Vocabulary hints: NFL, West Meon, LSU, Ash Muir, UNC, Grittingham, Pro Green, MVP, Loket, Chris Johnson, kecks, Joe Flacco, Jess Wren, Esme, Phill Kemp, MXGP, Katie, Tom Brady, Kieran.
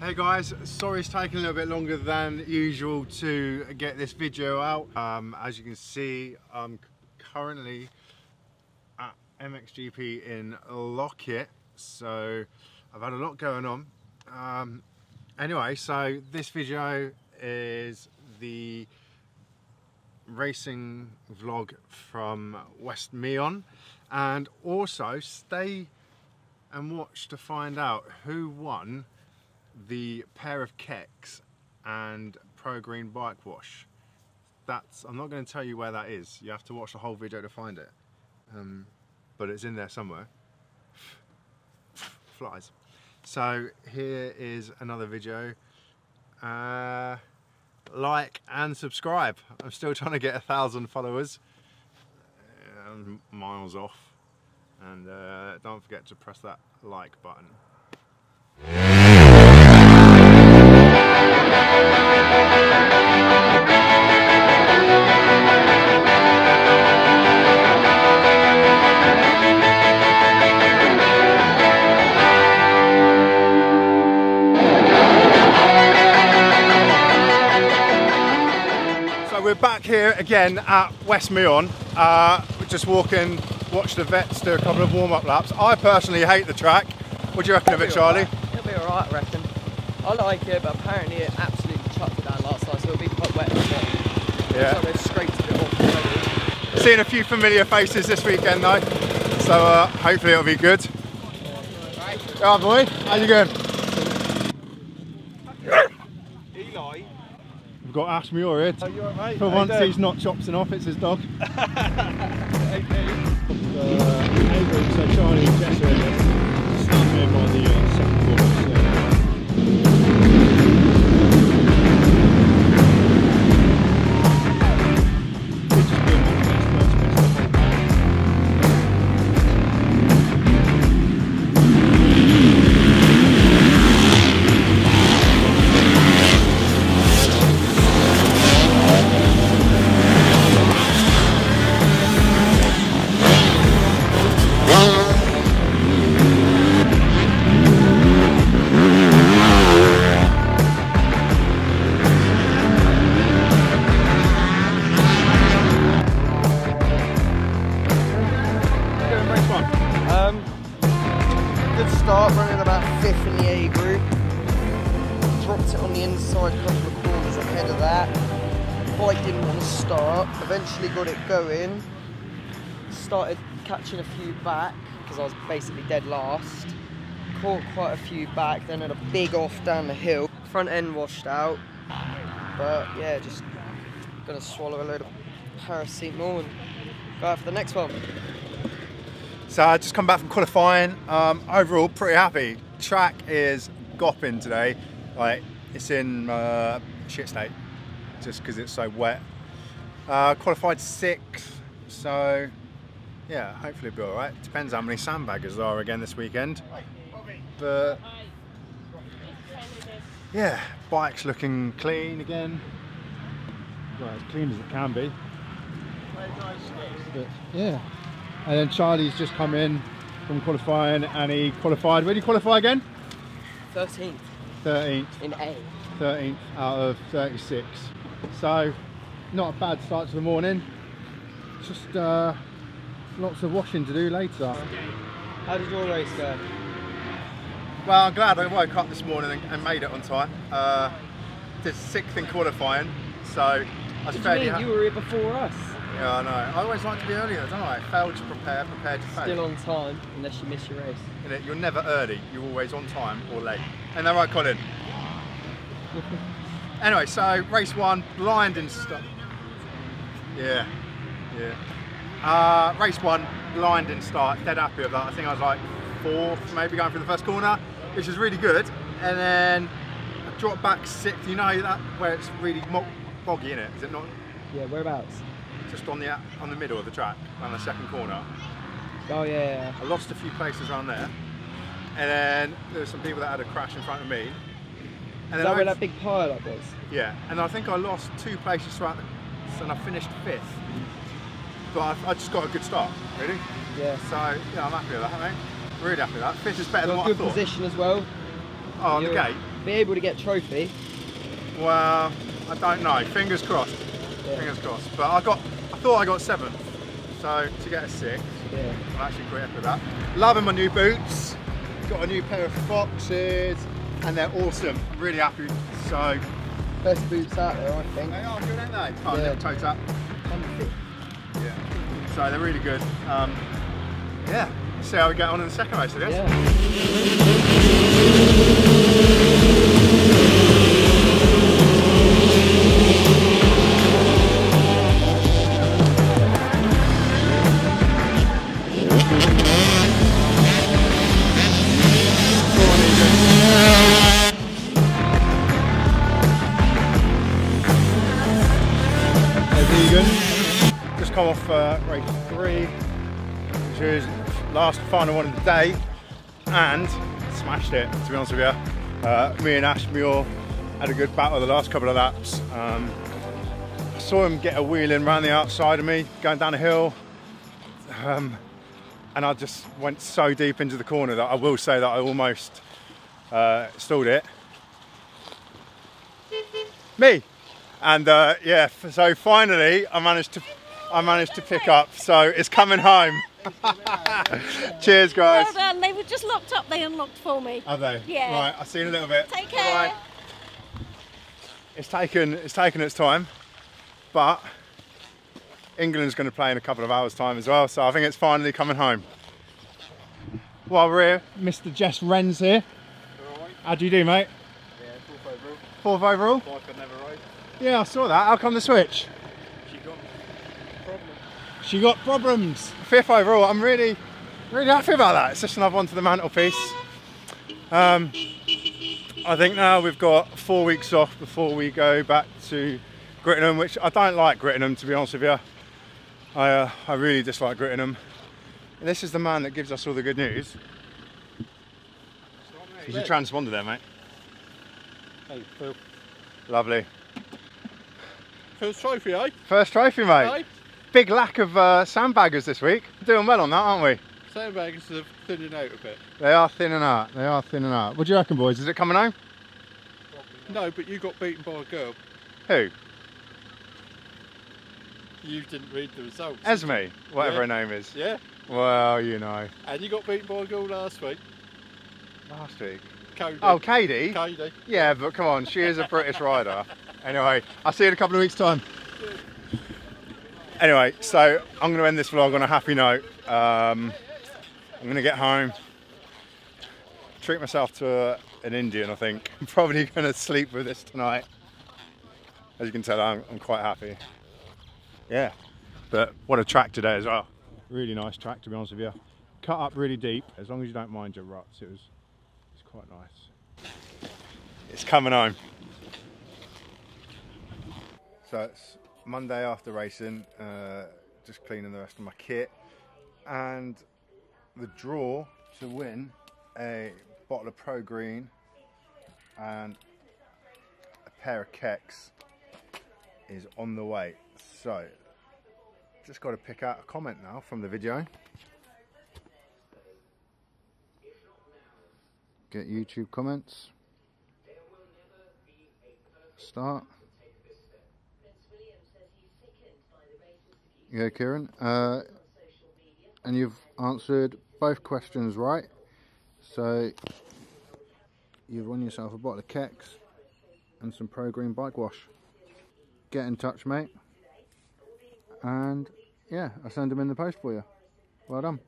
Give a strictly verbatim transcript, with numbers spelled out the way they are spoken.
Hey guys, sorry it's taking a little bit longer than usual to get this video out. Um, as you can see, I'm currently at M X G P in Loket, so I've had a lot going on. Um, anyway, so this video is the racing vlog from West Meon, and also stay and watch to find out who won the pair of Kecks and Pro Green bike wash. That's, I'm not going to tell you where that is, you have to watch the whole video to find it, um, but it's in there somewhere. Flies. So here is another video. Uh, like and subscribe. I'm still trying to get a thousand followers. I'm miles off, and uh, don't forget to press that like button. We're back here again at West Meon. Uh, we're just walking, watch the vets do a couple of warm-up laps. I personally hate the track. What do you reckon of it, Charlie? Right. It'll be alright, I reckon. I like it, but apparently it absolutely chucked it out last night, so it'll be quite wet. Yeah. It's scraped a bit off. Seeing a few familiar faces this weekend though, so uh, hopefully it'll be good. Right. Alright boy, how you going? Eli. We've got Ash Muir here. Oh, you all right? For How once he's not chopsing off, it's his dog. Okay. uh, so Charlie and Jess are here. Stand there by the uh, second start, eventually got it going, started catching a few back because I was basically dead last, caught quite a few back, then had a big off down the hill, front end washed out, but yeah, just gonna swallow a load of paracetamol and go out for the next one. So I just come back from qualifying, um, overall pretty happy. Track is gopping today, like it's in uh, shit state just because it's so wet. Uh, qualified sixth, so yeah, hopefully it'll be alright. Depends how many sandbaggers there are again this weekend. But yeah, bike's looking clean again. Well, as clean as it can be. But, yeah. And then Charlie's just come in from qualifying, and he qualified. Where did he qualify again? thirteenth. thirteenth. In A. thirteenth out of thirty-six. So not a bad start to the morning, just uh, lots of washing to do later. How did your race go? Well, I'm glad I woke up this morning and made it on time. Uh, did sixth in qualifying, so I was what fairly do you mean? You were here before us. Yeah, I know. I always like to be earlier, don't I? Failed to prepare, prepared to fail. Still on time, unless you miss your race. You know, you're never early, you're always on time or late. And they're right, Colin. Anyway, so race one, blinding start. Yeah, yeah. Uh, race one, blinding start. Dead happy with that. I think I was like fourth, maybe going through the first corner, which is really good. And then I dropped back sixth. You know that where it's really boggy, in it? Is it not? Yeah. Whereabouts? Just on the on the middle of the track, on the second corner. Oh yeah. I lost a few places around there, and then there were some people that had a crash in front of me. And is that where that big pile up was? Yeah, and I think I lost two places throughout the, and I finished fifth. But I, I just got a good start, really. Yeah. So, yeah, I'm happy with that, mate. Really happy with that. Fifth is better than what I thought. Good position as well. Oh, on the gate? be able to get a trophy? Well, I don't know. Fingers crossed. Yeah. Fingers crossed. But I got, I thought I got seventh. So to get a six, yeah. I'm actually quite happy with that. Loving my new boots. Got a new pair of Foxes, and they're awesome. Really happy. So best boots out there, I think. They are good, aren't they? Oh, yeah. Toe tap. Yeah. So they're really good. Um, yeah. See how we get on in the second race, I guess. Yeah. Just come off uh, race three, which is last final one of the day, and smashed it, to be honest with you. Uh, me and Ash Muir had a good battle the last couple of laps. Um, I saw him get a wheel in round the outside of me, going down a hill, um, and I just went so deep into the corner that I will say that I almost uh, stalled it. me! And uh, yeah, so finally I managed to, I managed to pick up, so it's coming home. Cheers, guys. Well done. They were just locked up. They unlocked for me. Have they? Yeah. Right. I'll see you in a little bit. Take care. Right. It's taken. It's taken its time, but England's going to play in a couple of hours' time as well. So I think it's finally coming home. While we're here, Mister Jess Wren's here. All right. How do you do, mate? Yeah, fourth overall. Fourth overall. Bike I never rode. Yeah, I saw that. How come the switch? She got problems. Fifth overall. I'm really, really happy about that. It's just another one to the mantelpiece. Um, I think now we've got four weeks off before we go back to Grittingham, which I don't like Grittingham, to be honest with you. I, uh, I really dislike Grittingham. And this is the man that gives us all the good news. He's a transponder there, mate. Hey, Phil. Lovely. First trophy, eh? First trophy, mate. Hey. Big lack of uh, sandbaggers this week. We're doing well on that, aren't we? Sandbaggers are thinning out a bit. They are thinning out, they are thinning out. What do you reckon, boys? Is it coming home? No, but you got beaten by a girl. Who? You didn't read the results. Esme, whatever yeah. her name is. Yeah. Well, you know. And you got beaten by a girl last week. Last week? Cody. Oh, Katie? Katie. Yeah, but come on, she is a British rider. Anyway, I'll see you in a couple of weeks' time. Anyway, so I'm going to end this vlog on a happy note. Um, I'm going to get home, treat myself to uh, an Indian, I think. I'm probably going to sleep with this tonight. As you can tell, I'm, I'm quite happy. Yeah, but what a track today as well. Really nice track, to be honest with you. Cut up really deep, as long as you don't mind your ruts. It was, it's quite nice. It's coming home. So it's Monday after racing, uh, just cleaning the rest of my kit, and the draw to win a bottle of Pro Green and a pair of Kecks is on the way. So just got to pick out a comment now from the video. Get YouTube comments. Start. Yeah, Kieran, uh, and you've answered both questions right, so you've won yourself a bottle of Kecks and some Pro Green bike wash. Get in touch, mate, and yeah, I'll send them in the post for you. Well done.